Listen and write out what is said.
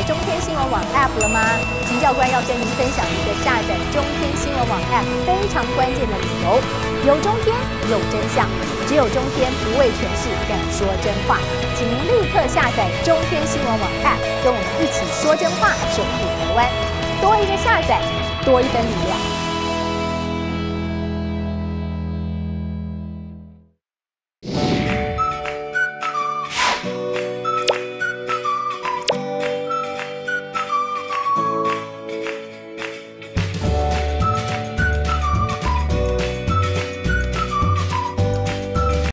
在中天新闻网 App 了吗？秦教官要跟您分享一个下载中天新闻网 App 非常关键的理由：有中天，有真相，只有中天不畏权势，敢说真话。请您立刻下载中天新闻网 App， 跟我们一起说真话，守护台湾。多一个下载，多一分力量。